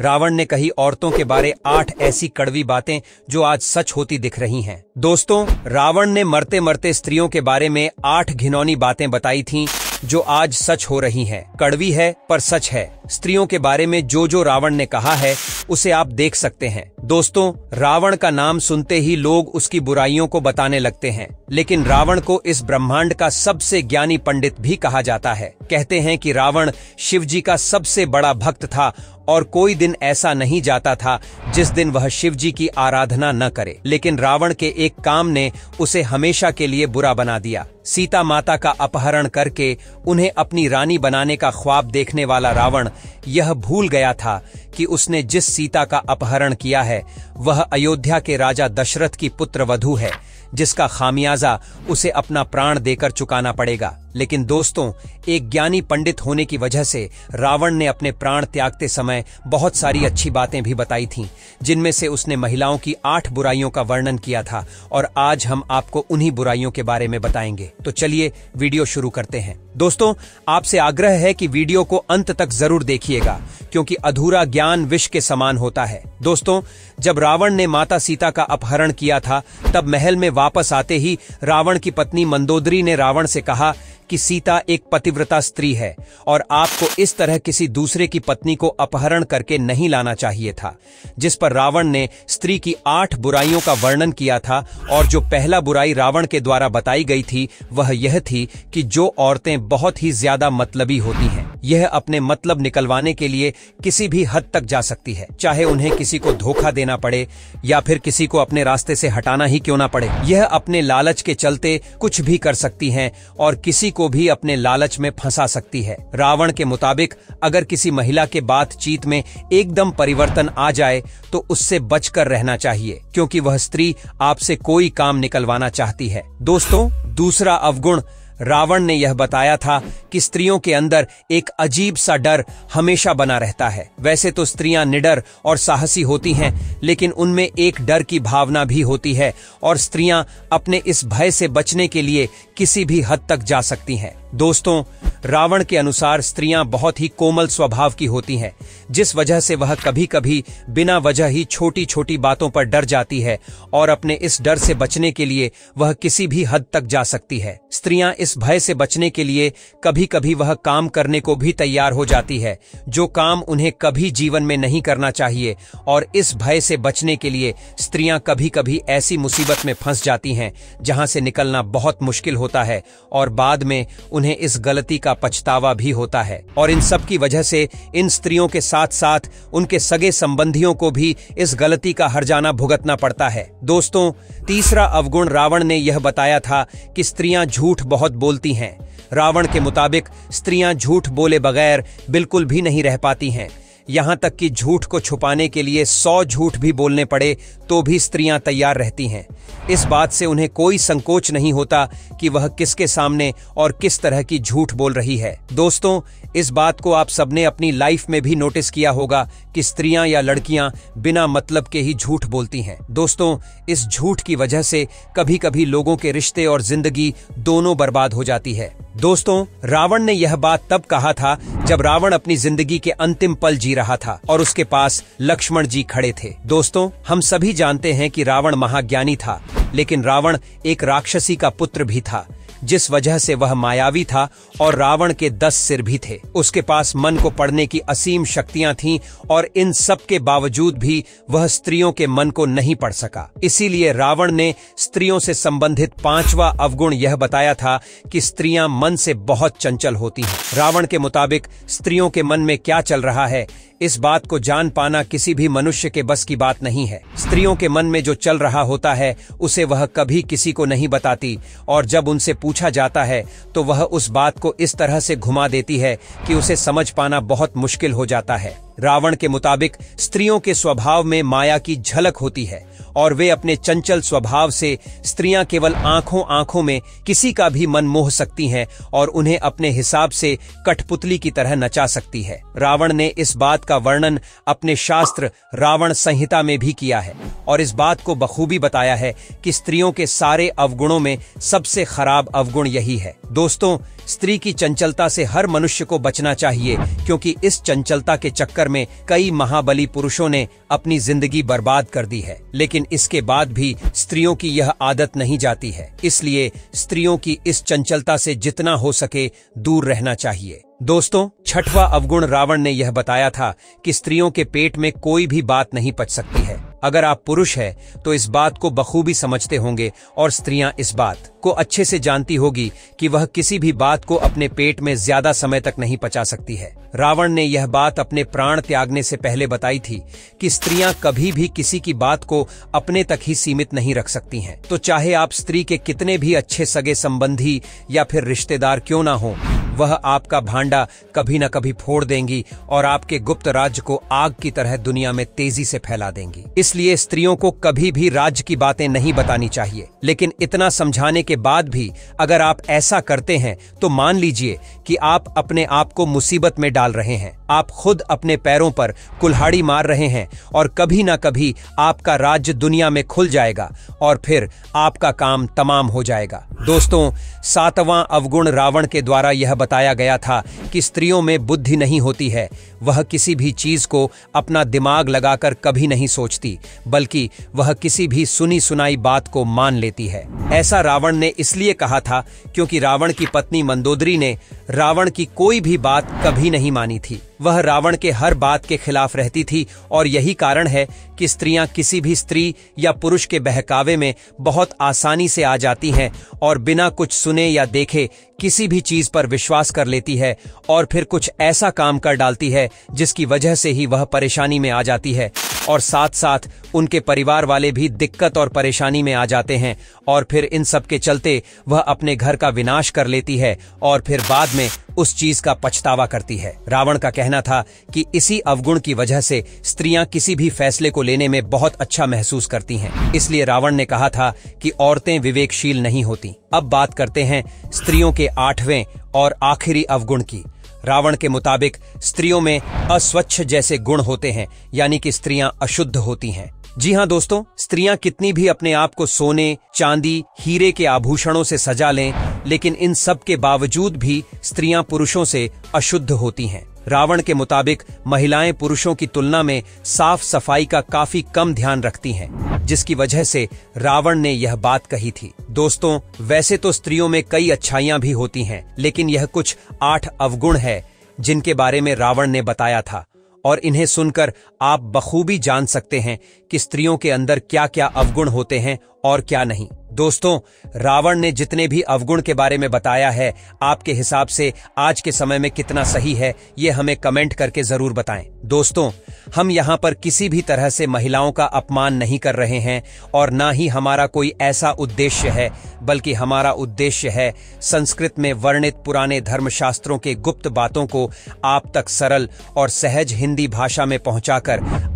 रावण ने कही औरतों के बारे 8 ऐसी कड़वी बातें जो आज सच होती दिख रही हैं। दोस्तों, रावण ने मरते मरते स्त्रियों के बारे में 8 घिनौनी बातें बताई थीं जो आज सच हो रही हैं। कड़वी है पर सच है। स्त्रियों के बारे में जो रावण ने कहा है उसे आप देख सकते हैं। दोस्तों, रावण का नाम सुनते ही लोग उसकी बुराइयों को बताने लगते हैं, लेकिन रावण को इस ब्रह्मांड का सबसे ज्ञानी पंडित भी कहा जाता है। कहते हैं कि रावण शिवजी का सबसे बड़ा भक्त था और कोई दिन ऐसा नहीं जाता था जिस दिन वह शिवजी की आराधना न करे। लेकिन रावण के एक काम ने उसे हमेशा के लिए बुरा बना दिया। सीता माता का अपहरण करके उन्हें अपनी रानी बनाने का ख्वाब देखने वाला रावण यह भूल गया था कि उसने जिस सीता का अपहरण किया है वह अयोध्या के राजा दशरथ की पुत्रवधू है, जिसका खामियाजा उसे अपना प्राण देकर चुकाना पड़ेगा। लेकिन दोस्तों, एक ज्ञानी पंडित होने की वजह से रावण ने अपने प्राण त्यागते समय बहुत सारी अच्छी बातें भी बताई थीं, जिनमें से उसने महिलाओं की 8 बुराइयों का वर्णन किया था और आज हम आपको उन्हीं बुराइयों के बारे में बताएंगे। तो चलिए वीडियो शुरू करते हैं। दोस्तों, आपसे आग्रह है कि वीडियो को अंत तक जरूर देखिएगा, क्योंकि अधूरा ज्ञान विष के समान होता है। दोस्तों, जब रावण ने माता सीता का अपहरण किया था तब महल में वापस आते ही रावण की पत्नी मंदोदरी ने रावण से कहा कि सीता एक पतिव्रता स्त्री है और आपको इस तरह किसी दूसरे की पत्नी को अपहरण करके नहीं लाना चाहिए था। जिस पर रावण ने स्त्री की 8 बुराइयों का वर्णन किया था और जो पहला बुराई रावण के द्वारा बताई गई थी वह यह थी कि जो औरतें बहुत ही ज्यादा मतलबी होती हैं, यह अपने मतलब निकलवाने के लिए किसी भी हद तक जा सकती है, चाहे उन्हें किसी को धोखा देना पड़े या फिर किसी को अपने रास्ते से हटाना ही क्यों ना पड़े। यह अपने लालच के चलते कुछ भी कर सकती हैं और किसी को भी अपने लालच में फंसा सकती है। रावण के मुताबिक अगर किसी महिला के बातचीत में एकदम परिवर्तन आ जाए तो उससे बचकर रहना चाहिए, क्योंकि वह स्त्री आपसे कोई काम निकलवाना चाहती है। दोस्तों, दूसरा अवगुण रावण ने यह बताया था कि स्त्रियों के अंदर एक अजीब सा डर हमेशा बना रहता है। वैसे तो स्त्रियां निडर और साहसी होती हैं, लेकिन उनमें एक डर की भावना भी होती है और स्त्रियां अपने इस भय से बचने के लिए किसी भी हद तक जा सकती हैं। दोस्तों, रावण के अनुसार स्त्रियां बहुत ही कोमल स्वभाव की होती हैं, जिस वजह से वह कभी कभी बिना वजह ही छोटी छोटी बातों पर डर जाती है और अपने इस डर से बचने के लिए वह किसी भी हद तक जा सकती है। स्त्रियां इस भय से बचने के लिए कभी कभी वह काम करने को भी तैयार हो जाती है जो काम उन्हें कभी जीवन में नहीं करना चाहिए, और इस भय से बचने के लिए स्त्रियां कभी कभी ऐसी मुसीबत में फंस जाती हैं जहां से निकलना बहुत मुश्किल होता है और बाद में उन्हें इस गलती का पछतावा भी होता है। और इन सब की वजह से इन स्त्रियों के साथ साथ उनके सगे संबंधियों को भी इस गलती का हर्जाना भुगतना पड़ता है। दोस्तों, तीसरा अवगुण रावण ने यह बताया था कि स्त्रियां झूठ बहुत बोलती हैं। रावण के मुताबिक स्त्रियां झूठ बोले बगैर बिल्कुल भी नहीं रह पाती हैं। यहाँ तक कि झूठ को छुपाने के लिए 100 झूठ भी बोलने पड़े तो भी स्त्रियां तैयार रहती हैं। इस बात से उन्हें कोई संकोच नहीं होता कि वह किसके सामने और किस तरह की झूठ बोल रही है। दोस्तों, इस बात को आप सबने अपनी लाइफ में भी नोटिस किया होगा कि स्त्रियां या लड़कियां बिना मतलब के ही झूठ बोलती हैं। दोस्तों, इस झूठ की वजह से कभी कभी लोगों के रिश्ते और जिंदगी दोनों बर्बाद हो जाती है। दोस्तों, रावण ने यह बात तब कहा था जब रावण अपनी जिंदगी के अंतिम पल जी रहा था और उसके पास लक्ष्मण जी खड़े थे। दोस्तों, हम सभी जानते हैं कि रावण महाज्ञानी था, लेकिन रावण एक राक्षसी का पुत्र भी था, जिस वजह से वह मायावी था और रावण के 10 सिर भी थे। उसके पास मन को पढ़ने की असीम शक्तियां थीं और इन सब के बावजूद भी वह स्त्रियों के मन को नहीं पढ़ सका। इसीलिए रावण ने स्त्रियों से संबंधित 5वां अवगुण यह बताया था कि स्त्रियां मन से बहुत चंचल होती हैं। रावण के मुताबिक स्त्रियों के मन में क्या चल रहा है इस बात को जान पाना किसी भी मनुष्य के बस की बात नहीं है। स्त्रियों के मन में जो चल रहा होता है उसे वह कभी किसी को नहीं बताती, और जब उनसे पूछा जाता है तो वह उस बात को इस तरह से घुमा देती है कि उसे समझ पाना बहुत मुश्किल हो जाता है। रावण के मुताबिक स्त्रियों के स्वभाव में माया की झलक होती है और वे अपने चंचल स्वभाव से स्त्रियां केवल आंखों में किसी का भी मन मोह सकती हैं और उन्हें अपने हिसाब से कठपुतली की तरह नचा सकती है। रावण ने इस बात का वर्णन अपने शास्त्र रावण संहिता में भी किया है और इस बात को बखूबी बताया है कि स्त्रियों के सारे अवगुणों में सबसे खराब अवगुण यही है। दोस्तों, स्त्री की चंचलता से हर मनुष्य को बचना चाहिए, क्योंकि इस चंचलता के चक्कर में कई महाबली पुरुषों ने अपनी जिंदगी बर्बाद कर दी है। लेकिन इसके बाद भी स्त्रियों की यह आदत नहीं जाती है, इसलिए स्त्रियों की इस चंचलता से जितना हो सके दूर रहना चाहिए। दोस्तों, छठवा अवगुण रावण ने यह बताया था कि स्त्रियों के पेट में कोई भी बात नहीं पच सकती है। अगर आप पुरुष हैं तो इस बात को बखूबी समझते होंगे और स्त्रियां इस बात को अच्छे से जानती होगी कि वह किसी भी बात को अपने पेट में ज्यादा समय तक नहीं पचा सकती है। रावण ने यह बात अपने प्राण त्यागने से पहले बताई थी कि स्त्रियां कभी भी किसी की बात को अपने तक ही सीमित नहीं रख सकती हैं। तो चाहे आप स्त्री के कितने भी अच्छे सगे संबंधी या फिर रिश्तेदार क्यों ना हो, वह आपका भांडा कभी न कभी फोड़ देंगी और आपके गुप्त राज्य को आग की तरह दुनिया में तेजी से फैला देंगी। इसलिए स्त्रियों को कभी भी राज्य की बातें नहीं बतानी चाहिए। लेकिन इतना समझाने के बाद भी अगर आप ऐसा करते हैं तो मान लीजिए कि आप अपने आप को मुसीबत में डाल रहे हैं, आप खुद अपने पैरों पर कुल्हाड़ी मार रहे हैं और कभी ना कभी आपका राज्य दुनिया में खुल जाएगा और फिर आपका काम तमाम हो जाएगा। दोस्तों, सातवां अवगुण रावण के द्वारा यह बताया गया था कि स्त्रियों में बुद्धि नहीं होती है, वह किसी भी चीज को अपना दिमाग लगाकर कभी नहीं सोचती, बल्कि वह किसी भी सुनी सुनाई बात को मान लेती है। ऐसा रावण ने इसलिए कहा था क्योंकि रावण की पत्नी मंदोदरी ने रावण की कोई भी बात कभी नहीं मानी थी, वह रावण के हर बात के खिलाफ रहती थी और यही कारण है कि स्त्रियां किसी भी स्त्री या पुरुष के बहकावे में बहुत आसानी से आ जाती हैं और बिना कुछ सुने या देखे किसी भी चीज पर विश्वास कर लेती है और फिर कुछ ऐसा काम कर डालती है जिसकी वजह से ही वह परेशानी में आ जाती है और साथ साथ उनके परिवार वाले भी दिक्कत और परेशानी में आ जाते हैं और फिर इन सब के चलते वह अपने घर का विनाश कर लेती है और फिर बाद में उस चीज का पछतावा करती है। रावण का कहना था कि इसी अवगुण की वजह से स्त्रियां किसी भी फैसले को लेने में बहुत अच्छा महसूस करती हैं। इसलिए रावण ने कहा था कि औरतें विवेकशील नहीं होती। अब बात करते हैं स्त्रियों के आठवें और आखिरी अवगुण की। रावण के मुताबिक स्त्रियों में अस्वच्छ जैसे गुण होते हैं, यानी कि स्त्रियां अशुद्ध होती हैं। जी हाँ दोस्तों, स्त्रियां कितनी भी अपने आप को सोने, चांदी, हीरे के आभूषणों से सजा लें, लेकिन इन सब के बावजूद भी स्त्रियां पुरुषों से अशुद्ध होती हैं। रावण के मुताबिक महिलाएं पुरुषों की तुलना में साफ सफाई का काफी कम ध्यान रखती हैं, जिसकी वजह से रावण ने यह बात कही थी। दोस्तों, वैसे तो स्त्रियों में कई अच्छाइयां भी होती हैं, लेकिन यह कुछ 8 अवगुण है जिनके बारे में रावण ने बताया था और इन्हें सुनकर आप बखूबी जान सकते हैं कि स्त्रियों के अंदर क्या क्या अवगुण होते हैं और क्या नहीं। दोस्तों, रावण ने जितने भी अवगुण के बारे में बताया है, आपके हिसाब से आज के समय में कितना सही है, ये हमें कमेंट करके जरूर बताएं। दोस्तों, हम यहाँ पर किसी भी तरह से महिलाओं का अपमान नहीं कर रहे हैं और ना ही हमारा कोई ऐसा उद्देश्य है, बल्कि हमारा उद्देश्य है संस्कृत में वर्णित पुराने धर्मशास्त्रों के गुप्त बातों को आप तक सरल और सहज हिंदी भाषा में पहुंचाकर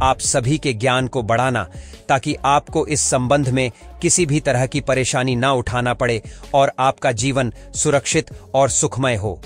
आप सभी के ज्ञान को बढ़ाना, ताकि आपको इस संबंध में किसी भी तरह की परेशानी ना उठाना पड़े और आपका जीवन सुरक्षित और सुखमय हो।